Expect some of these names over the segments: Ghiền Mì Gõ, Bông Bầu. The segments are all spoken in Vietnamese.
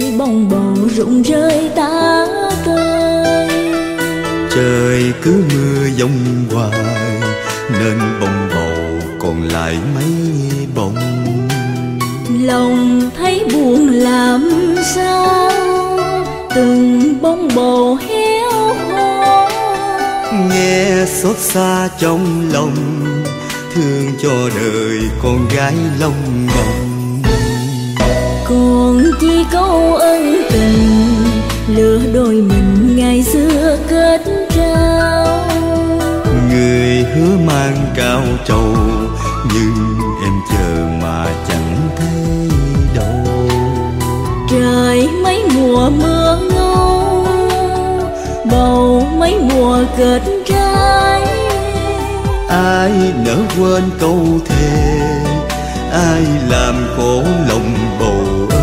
thấy bông bầu rụng rơi tá tơi. Trời cứ mưa giông hoài nên bông bầu còn lại mấy bông. Lòng thấy buồn làm sao từng bông bầu héo hon, nghe xót xa trong lòng, thương cho đời con gái lông ngông. Còn chi câu ân tình lửa đôi mình ngày xưa kết trao, người hứa mang cao trầu nhưng em chờ mà chẳng thấy đâu. Trời mấy mùa mưa ngâu, bầu mấy mùa kết trái, ai nỡ quên câu thề, ai làm khổ lòng bầu ơi.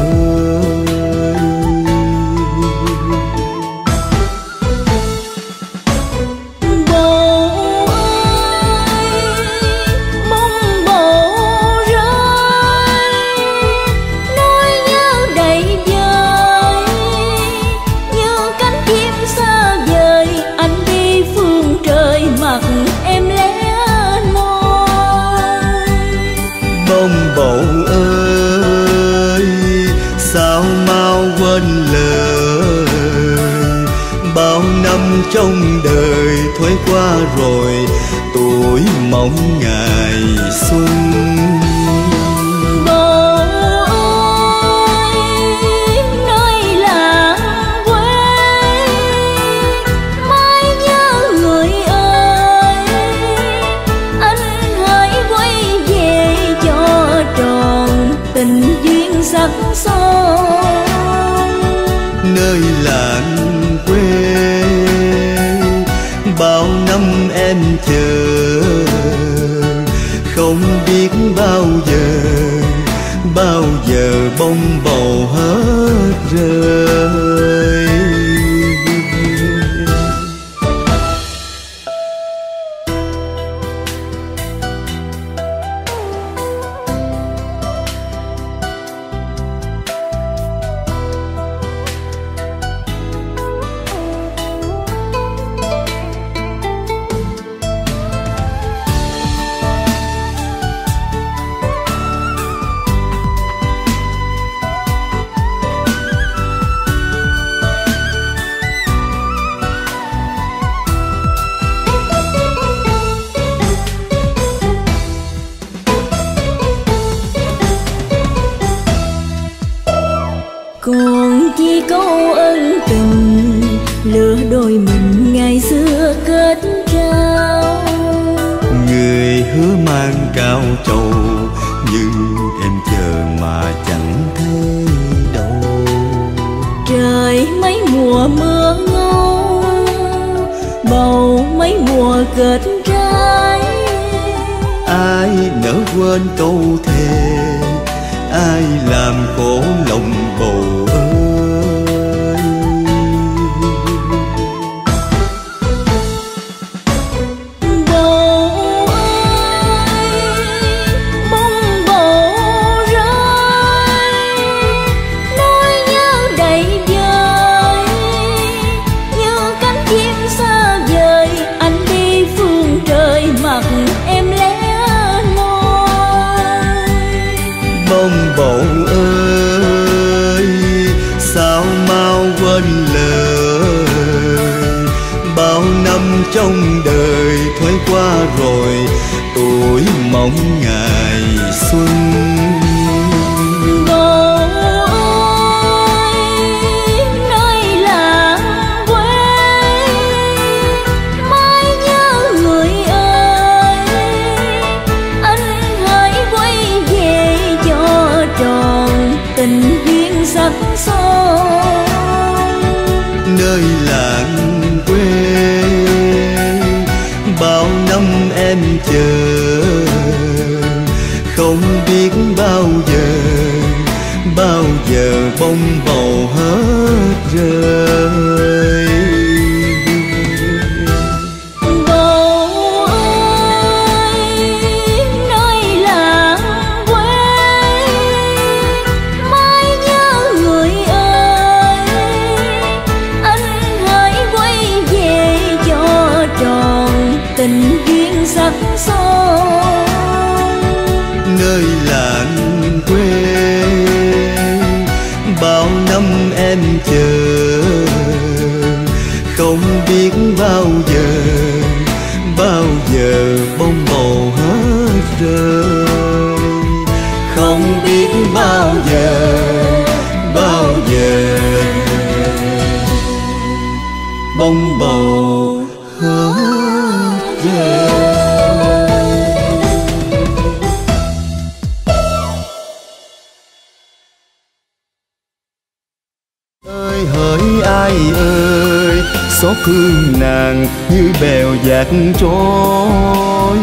Bầu ơi, mong bầu rơi, nỗi nhớ đầy vơi như cánh chim xa vời. Anh đi phương trời mặc em lẽ. Bông bầu ơi, sao mau quên lời, bao năm trong đời thoái qua rồi, tuổi mong ngày xuân. Bầu ơi, nơi làng quê, mãi nhớ người ơi, anh hãy quay về cho tròn tình duyên sắc son. Nơi làng quê, bao năm em chờ, không biết bao giờ bông bầu hết rơi. Còn chi câu ân tình lửa đôi mình ngày xưa kết trao, người hứa mang cao trầu nhưng em chờ mà chẳng thấy đâu. Trời mấy mùa mưa ngâu, bầu mấy mùa kết trái, ai nỡ quên câu thề, ai làm khổ lòng bầu ơi. Bầu ơi, mong bầu rơi, nỗi nhớ đầy vơi như cánh chim xa vời. Anh đi phương trời mặc em lẻ loi. Bông bầu ơi, sao mau quên lời, bao năm trong đời thoái qua rồi, tuổi mong ngày xuân. Bầu ơi, nơi làng quê, mãi nhớ người ơi, anh hãy quay về cho tròn tình duyên sắc son. Nơi làng quê, bao năm em chờ, không biết bao giờ bông bầu hết rơi. Bầu ơi, nơi làng quê, mãi nhớ người ơi, năm em chờ, không biết bao giờ bông bầu hết rơi. Không biết bao giờ bông bầu hết rơi. Ai ơi, xót thương nàng như bèo dạt trôi.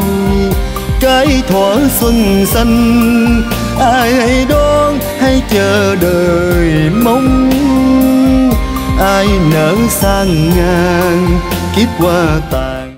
Cái thuở xuân xanh, ai hãy đón hay chờ đợi mong. Ai nỡ sang ngang kiếp qua ta.